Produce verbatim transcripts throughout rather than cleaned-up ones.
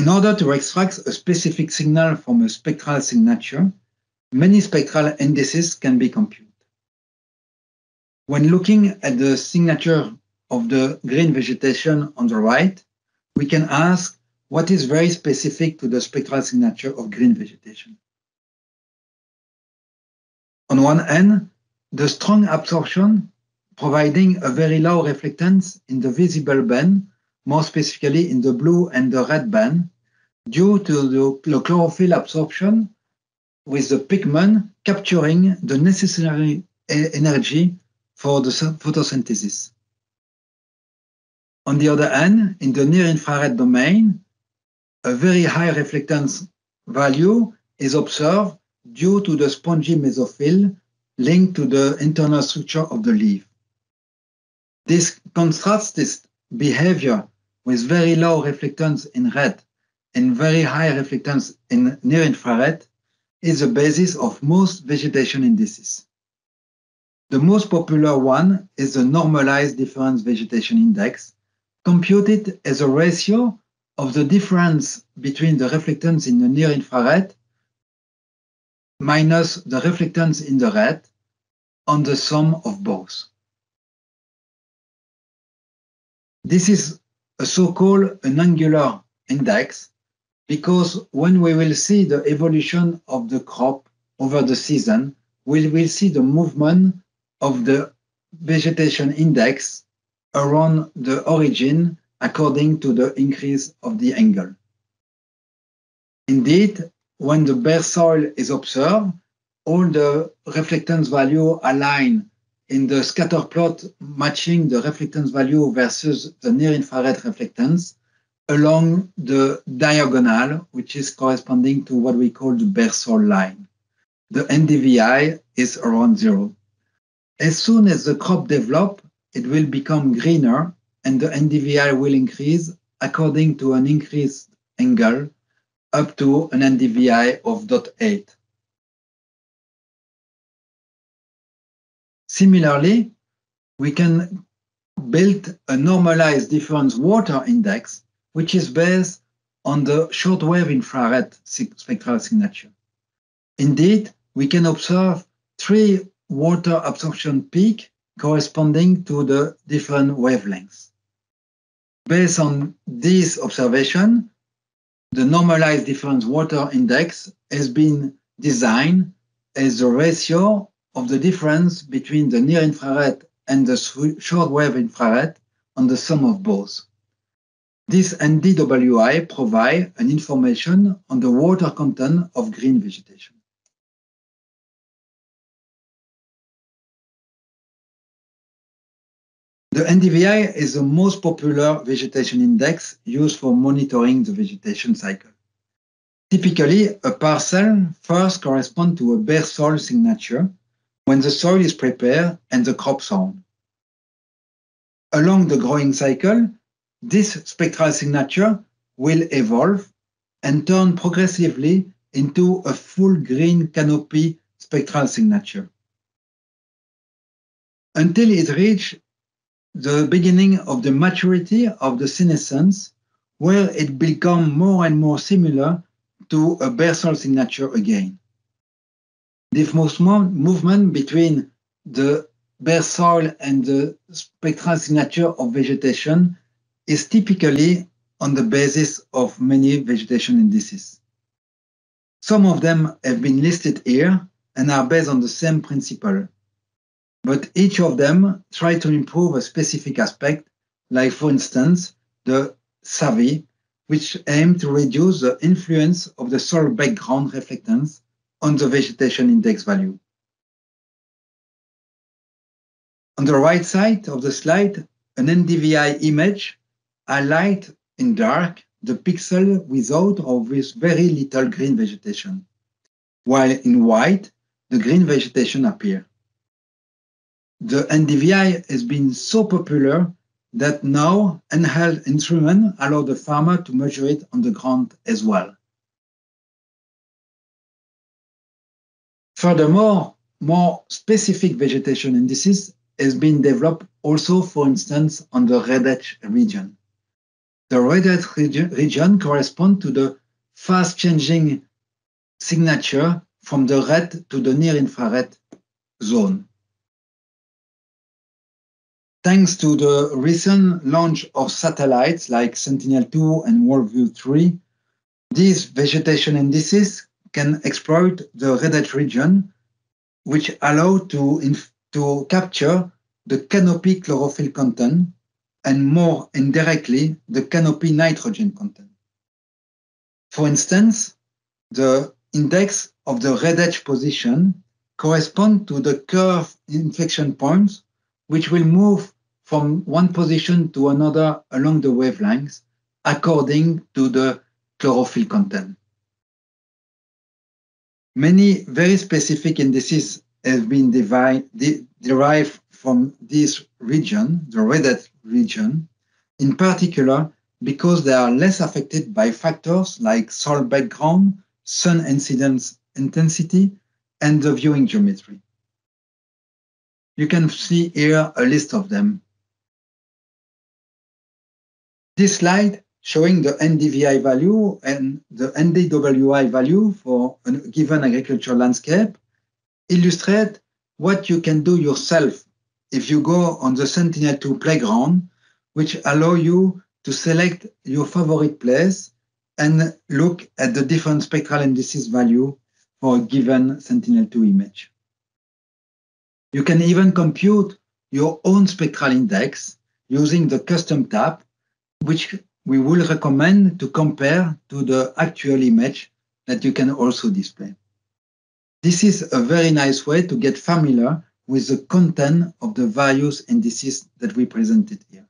In order to extract a specific signal from a spectral signature, many spectral indices can be computed. When looking at the signature of the green vegetation on the right, we can ask what is very specific to the spectral signature of green vegetation. On one hand, the strong absorption providing a very low reflectance in the visible band, more specifically in the blue and the red band, due to the chlorophyll absorption with the pigment capturing the necessary energy for the photosynthesis. On the other hand, in the near-infrared domain, a very high reflectance value is observed due to the spongy mesophyll linked to the internal structure of the leaf. This contrasts this behavior with very low reflectance in red and very high reflectance in near-infrared is the basis of most vegetation indices. The most popular one is the normalized difference vegetation index, computed as a ratio of the difference between the reflectance in the near-infrared minus the reflectance in the red on the sum of both. This is a so-called an angular index, because when we will see the evolution of the crop over the season, we will see the movement of the vegetation index around the origin according to the increase of the angle. Indeed, when the bare soil is observed, all the reflectance value align in the scatter plot matching the reflectance value versus the near-infrared reflectance along the diagonal, which is corresponding to what we call the bare soil line. The N D V I is around zero. As soon as the crop develops, it will become greener and the N D V I will increase according to an increased angle up to an N D V I of zero point eight. Similarly, we can build a normalized difference water index, which is based on the shortwave infrared spectral signature. Indeed, we can observe three water absorption peaks corresponding to the different wavelengths. Based on this observation, the normalized difference water index has been designed as the ratio of the difference between the near-infrared and the shortwave infrared on the sum of both. This N D W I provides an information on the water content of green vegetation. The N D V I is the most popular vegetation index used for monitoring the vegetation cycle. Typically, a parcel first corresponds to a bare soil signature, when the soil is prepared and the crop sown. Along the growing cycle, this spectral signature will evolve and turn progressively into a full green canopy spectral signature, until it reaches the beginning of the maturity of the senescence, where it becomes more and more similar to a bare soil signature again. This movement between the bare soil and the spectral signature of vegetation is typically on the basis of many vegetation indices. Some of them have been listed here and are based on the same principle, but each of them try to improve a specific aspect, like for instance, the SAVI, which aims to reduce the influence of the soil background reflectance on the vegetation index value. On the right side of the slide, an N D V I image highlights in dark the pixel without or with very little green vegetation, while in white, the green vegetation appears. The N D V I has been so popular that now handheld instruments allow the farmer to measure it on the ground as well. Furthermore, more specific vegetation indices has been developed also, for instance, on the red edge region. The red edge region, region corresponds to the fast-changing signature from the red to the near-infrared zone. Thanks to the recent launch of satellites like Sentinel two and Worldview three, these vegetation indices can exploit the red edge region, which allow to, inf to capture the canopy chlorophyll content and more indirectly, the canopy nitrogen content. For instance, the index of the red edge position corresponds to the curve inflection points, which will move from one position to another along the wavelengths according to the chlorophyll content. Many very specific indices have been de derived from this region, the red edge region, in particular because they are less affected by factors like soil background, sun incidence intensity, and the viewing geometry. You can see here a list of them. This slide showing the N D V I value and the N D W I value for a given agricultural landscape illustrate what you can do yourself if you go on the Sentinel two playground, which allow you to select your favorite place and look at the different spectral indices value for a given Sentinel two image. You can even compute your own spectral index using the custom tab, which we will recommend to compare to the actual image that you can also display. This is a very nice way to get familiar with the content of the various indices that we presented here.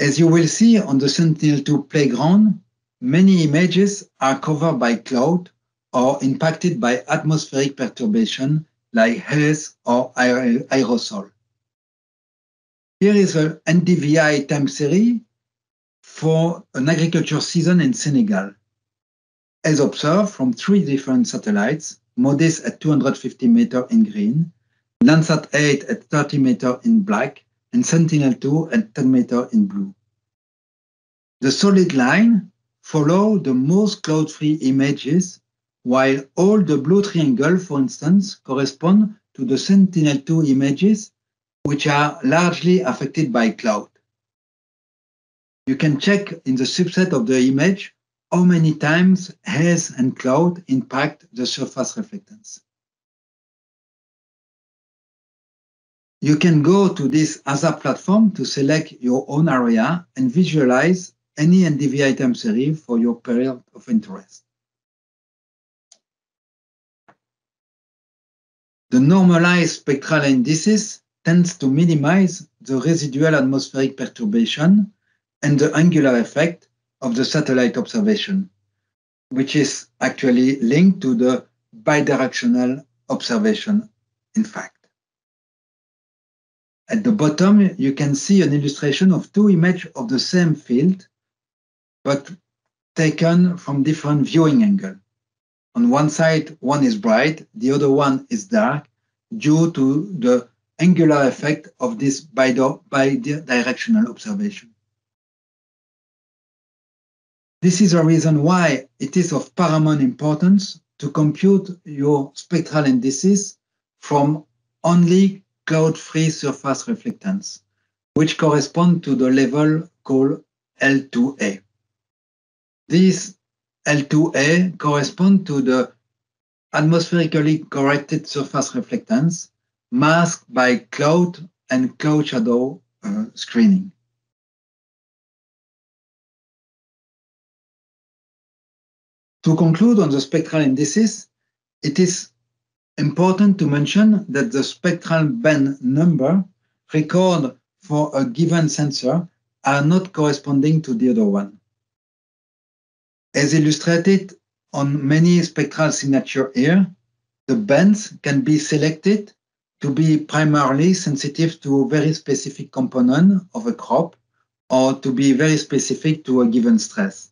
As you will see on the Sentinel two playground, many images are covered by cloud or impacted by atmospheric perturbation like haze or aer aerosol. Here is an N D V I time series for an agriculture season in Senegal, as observed from three different satellites, MODIS at two hundred fifty meters in green, Landsat eight at thirty meters in black, and Sentinel two at ten meters in blue. The solid line follows the most cloud-free images, while all the blue triangles, for instance, correspond to the Sentinel two images, which are largely affected by cloud. You can check in the subset of the image how many times haze and cloud impact the surface reflectance. You can go to this ASAP platform to select your own area and visualize any N D V I time series for your period of interest. The normalized spectral indices tends to minimize the residual atmospheric perturbation and the angular effect of the satellite observation, which is actually linked to the bidirectional observation, in fact. At the bottom, you can see an illustration of two images of the same field, but taken from different viewing angles. On one side, one is bright, the other one is dark, due to the angular effect of this bidirectional observation. This is a reason why it is of paramount importance to compute your spectral indices from only cloud-free surface reflectance, which correspond to the level called L two A. These L two A correspond to the atmospherically corrected surface reflectance masked by cloud and cloud shadow uh, screening. To conclude on the spectral indices, it is important to mention that the spectral band number recorded for a given sensor are not corresponding to the other one. As illustrated on many spectral signatures here, the bands can be selected to be primarily sensitive to a very specific component of a crop or to be very specific to a given stress.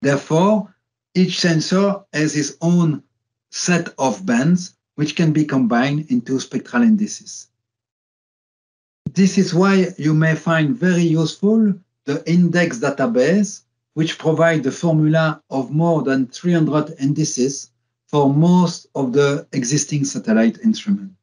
Therefore, each sensor has its own set of bands which can be combined into spectral indices. This is why you may find very useful the index database, which provides the formula of more than three hundred indices for most of the existing satellite instruments.